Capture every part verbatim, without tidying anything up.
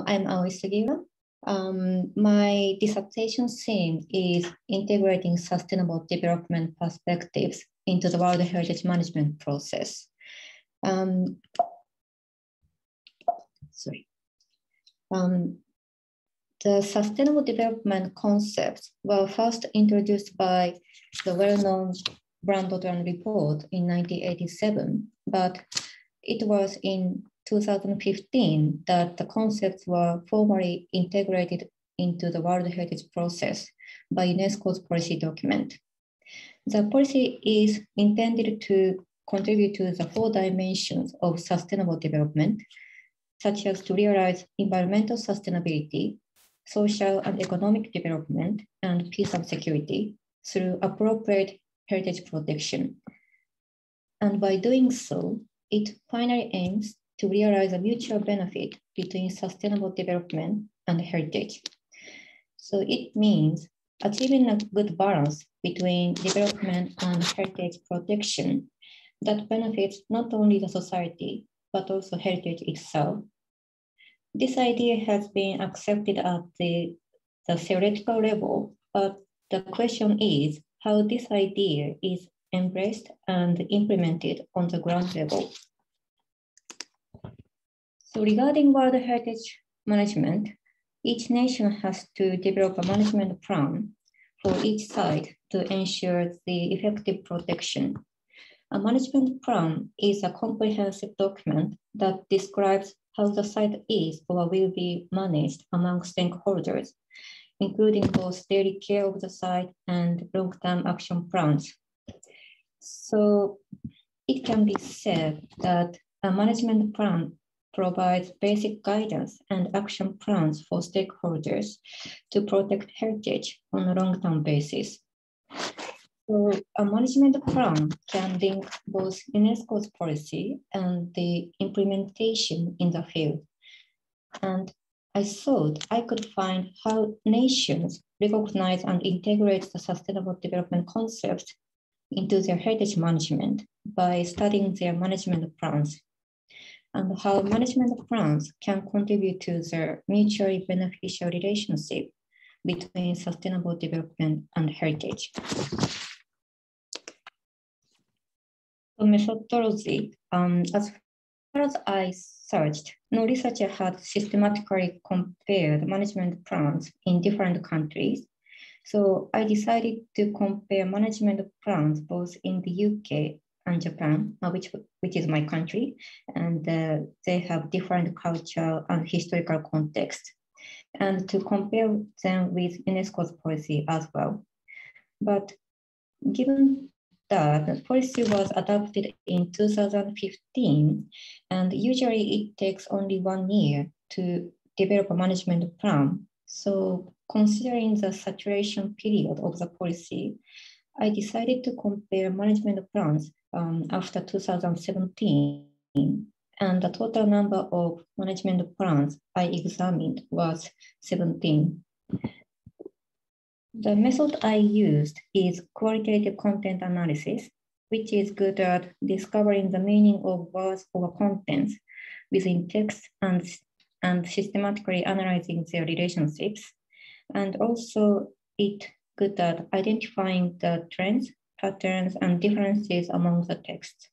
Uh, I'm Aoi Sugiura. Um, my dissertation theme is integrating sustainable development perspectives into the World Heritage Management process. Um, sorry. Um, the sustainable development concepts were first introduced by the well-known Brundtland Report in nineteen eighty-seven, but it was in two thousand fifteen that the concepts were formally integrated into the World Heritage process by UNESCO's policy document. The policy is intended to contribute to the four dimensions of sustainable development, such as to realize environmental sustainability, social and economic development, and peace and security through appropriate heritage protection. And by doing so, it finally aims to realize a mutual benefit between sustainable development and heritage. So it means achieving a good balance between development and heritage protection that benefits not only the society, but also heritage itself. This idea has been accepted at the, the theoretical level, but the question is how this idea is embraced and implemented on the ground level. So regarding World Heritage Management, each nation has to develop a management plan for each site to ensure the effective protection. A management plan is a comprehensive document that describes how the site is or will be managed among stakeholders, including both daily care of the site and long-term action plans. So it can be said that a management plan provides basic guidance and action plans for stakeholders to protect heritage on a long-term basis. So a management plan can link both UNESCO's policy and the implementation in the field. And I thought I could find how nations recognize and integrate the sustainable development concepts into their heritage management by studying their management plans, and how management plans can contribute to the mutually beneficial relationship between sustainable development and heritage. Methodology. Um, as far as I searched, no researcher had systematically compared management plans in different countries. So I decided to compare management plans both in the U K and Japan, which, which is my country, and uh, they have different cultural and historical context, and to compare them with UNESCO's policy as well. But given that the policy was adopted in two thousand fifteen, and usually it takes only one year to develop a management plan. So considering the saturation period of the policy, I decided to compare management plans um, after two thousand seventeen, and the total number of management plans I examined was seventeen. The method I used is qualitative content analysis, which is good at discovering the meaning of words or contents within texts and, and systematically analyzing their relationships. And also it's good at identifying the trends, patterns, and differences among the texts.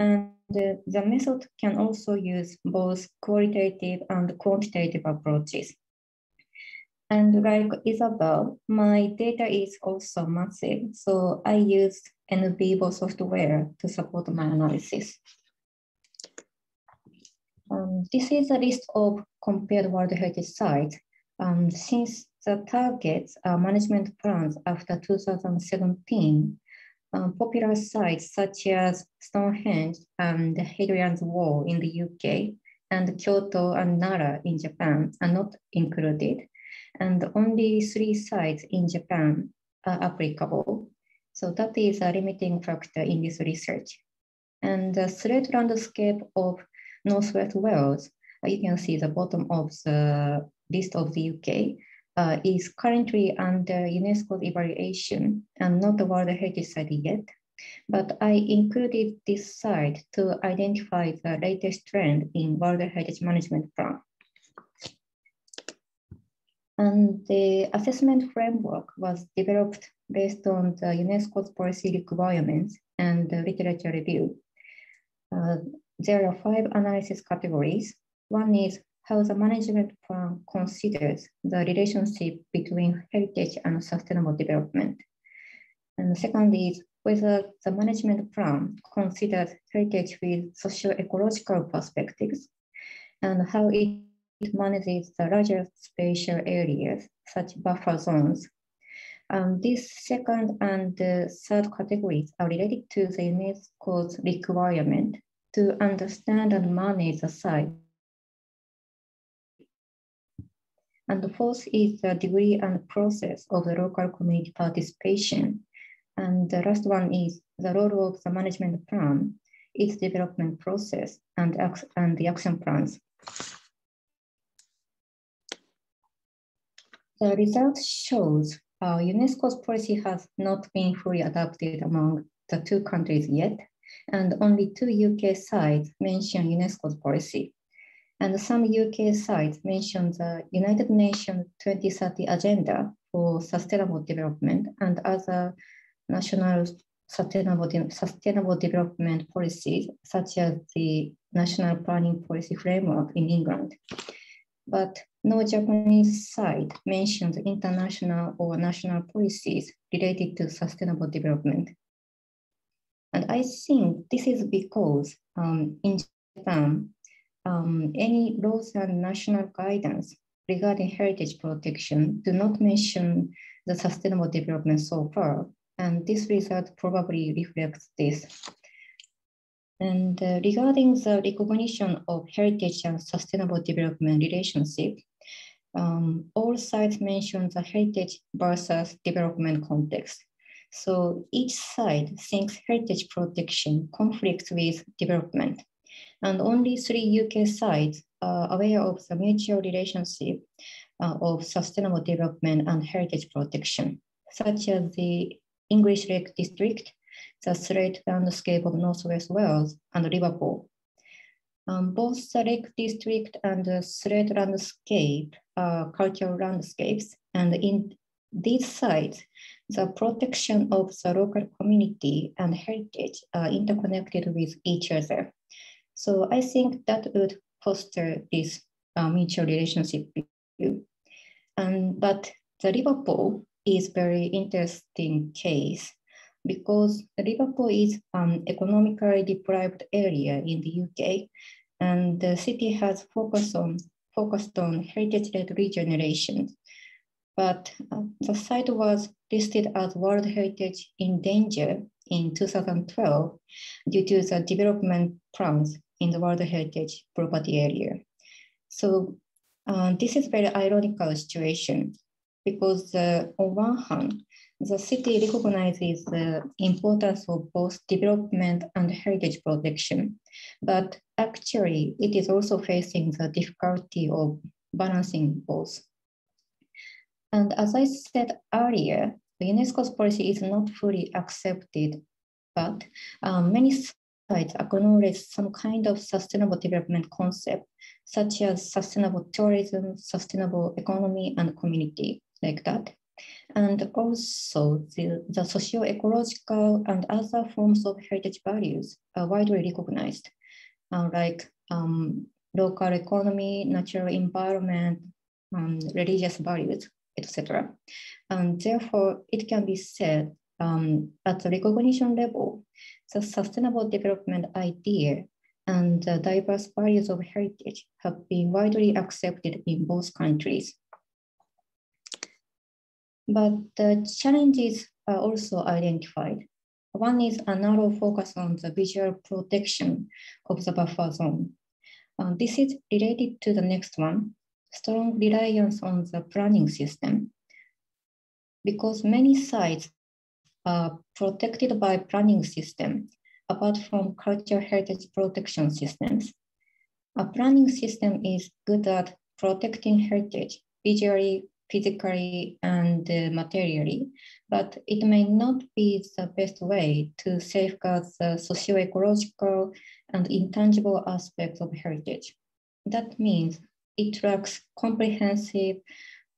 And the, the method can also use both qualitative and quantitative approaches. And like Isabel, my data is also massive, so I use NVivo software to support my analysis. Um, this is a list of compared World Heritage sites. Um, since the targets are management plans after two thousand seventeen, um, popular sites such as Stonehenge and Hadrian's Wall in the U K and Kyoto and Nara in Japan are not included, and only three sites in Japan are applicable. So that is a limiting factor in this research. And the Slate Landscape of Northwest Wales, you can see the bottom of the list of the U K, uh, is currently under UNESCO's evaluation and not the World Heritage Site yet. But I included this site to identify the latest trend in World Heritage Management Plan. And the assessment framework was developed based on the UNESCO's policy requirements and the literature review. Uh, there are five analysis categories. One is how the management plan considers the relationship between heritage and sustainable development. And the second is whether the management plan considers heritage with socio-ecological perspectives and how it It manages the larger spatial areas, such buffer zones. Um, this second and uh, third categories are related to the UNESCO's requirement to understand and manage the site. And the fourth is the degree and process of the local community participation. And the last one is the role of the management plan, its development process, and, and the action plans. The result shows uh, UNESCO's policy has not been fully adopted among the two countries yet, and only two U K sites mention UNESCO's policy. And some U K sites mention the United Nations twenty thirty Agenda for Sustainable Development and other national sustainable, de sustainable development policies, such as the National Planning Policy Framework in England. But no Japanese site mentions international or national policies related to sustainable development. And I think this is because um, in Japan, um, any laws and national guidance regarding heritage protection do not mention the sustainable development so far. And this result probably reflects this. And uh, regarding the recognition of heritage and sustainable development relationship, um, all sites mention the heritage versus development context. So each side thinks heritage protection conflicts with development. And only three U K sites are aware of the mutual relationship uh, of sustainable development and heritage protection, such as the English Lake District, the Slate Landscape of Northwest Wales, and Liverpool. Um, both the Lake District and the Slate Landscape are cultural landscapes, and in these sites, the protection of the local community and heritage are interconnected with each other. So I think that would foster this uh, mutual relationship. And, but the Liverpool is very interesting case, because Liverpool is an economically deprived area in the U K, and the city has focused on, focused on heritage-led regeneration. But uh, the site was listed as World Heritage in Danger in two thousand twelve due to the development plans in the World Heritage property area. So uh, this is a very ironical situation, because uh, on one hand, the city recognizes the importance of both development and heritage protection, but actually it is also facing the difficulty of balancing both. And as I said earlier, the UNESCO's policy is not fully accepted, but um, many sites acknowledge some kind of sustainable development concept, such as sustainable tourism, sustainable economy, and community, like that. And also the, the socio-ecological and other forms of heritage values are widely recognized, uh, like um, local economy, natural environment, um, religious values, et cetera. And therefore, it can be said um, at the recognition level, the sustainable development idea and the diverse values of heritage have been widely accepted in both countries. But the challenges are also identified. One is a narrow focus on the visual protection of the buffer zone. Uh, this is related to the next one, strong reliance on the planning system. Because many sites are protected by planning system, apart from cultural heritage protection systems. A planning system is good at protecting heritage visually, physically, and uh, materially, but it may not be the best way to safeguard the socio-ecological and intangible aspects of heritage. That means it lacks comprehensive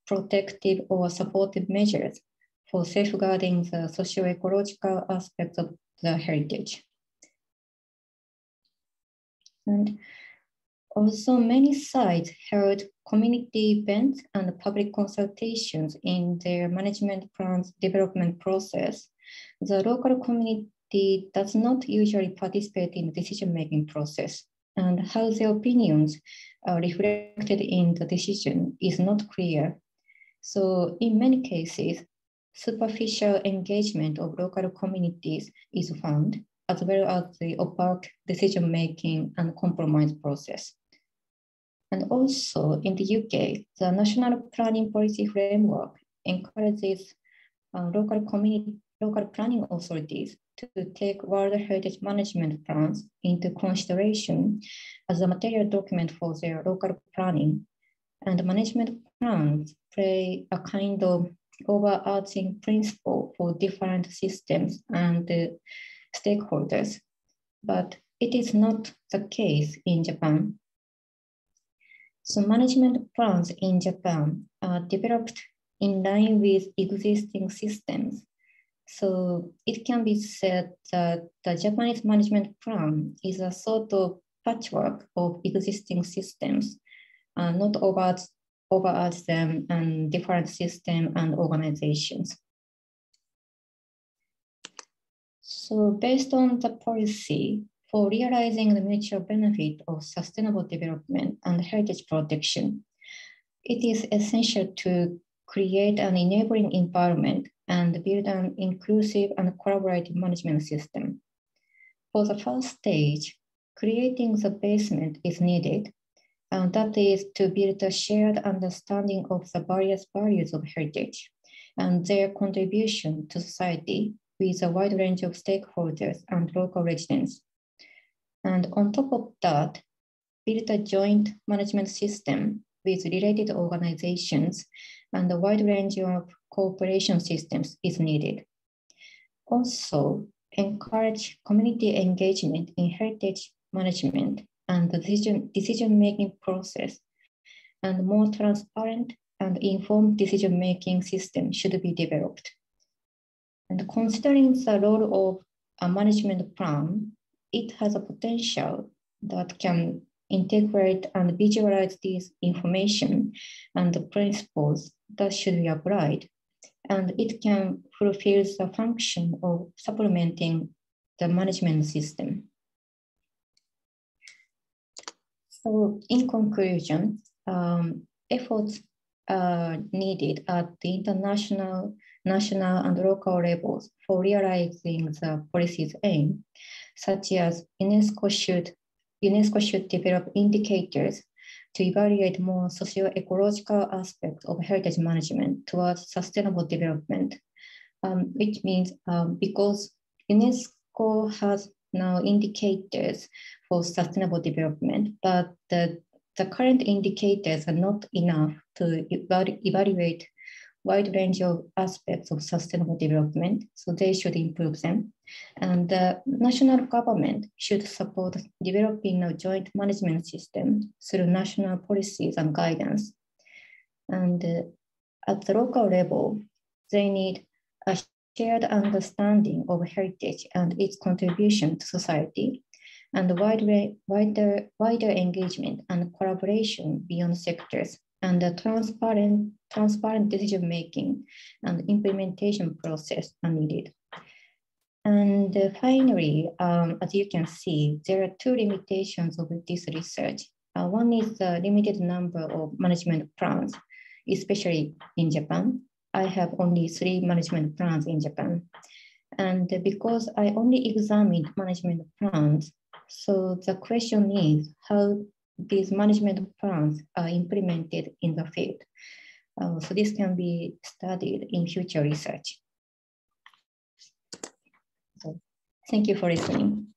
protective or supportive measures for safeguarding the socio-ecological aspects of the heritage. And also many sites held community events and public consultations in their management plans development process. The local community does not usually participate in the decision-making process, and how their opinions are reflected in the decision is not clear. So in many cases, superficial engagement of local communities is found, as well as the opaque decision-making and compromise process. And also in the U K, the National Planning Policy Framework encourages uh, local community, local planning authorities to take World Heritage Management Plans into consideration as a material document for their local planning. And management plans play a kind of overarching principle for different systems and uh, stakeholders, but it is not the case in Japan. So management plans in Japan are developed in line with existing systems. So it can be said that the Japanese management plan is a sort of patchwork of existing systems, uh, not over, over them and different systems and organizations. So based on the policy for realizing the mutual benefit of sustainable development and heritage protection, it is essential to create an enabling environment and build an inclusive and collaborative management system. For the first stage, creating the basement is needed, and that is to build a shared understanding of the various values of heritage and their contribution to society with a wide range of stakeholders and local residents. And on top of that, build a joint management system with related organizations, and a wide range of cooperation systems is needed. Also, encourage community engagement in heritage management and the decision, decision-making process, and more transparent and informed decision-making system should be developed. And considering the role of a management plan, it has a potential that can integrate and visualize this information and the principles that should be applied. And it can fulfill the function of supplementing the management system. So in conclusion, um, efforts are needed at the international, national and local levels for realizing the policy's aim, such as UNESCO should, UNESCO should develop indicators to evaluate more socio-ecological aspects of heritage management towards sustainable development, um, which means um, because UNESCO has now indicators for sustainable development, but the, the current indicators are not enough to evalu- evaluate wide range of aspects of sustainable development, so they should improve them. And the national government should support developing a joint management system through national policies and guidance. And uh, at the local level, they need a shared understanding of heritage and its contribution to society, and wider, wider, wider engagement and collaboration beyond sectors, and the transparent, transparent decision-making and implementation process are needed. And finally, um, as you can see, there are two limitations of this research. Uh, one is the limited number of management plans, especially in Japan. I have only three management plans in Japan. And because I only examined management plans, so the question is how these management plans are implemented in the field. Uh, so this can be studied in future research. So thank you for listening.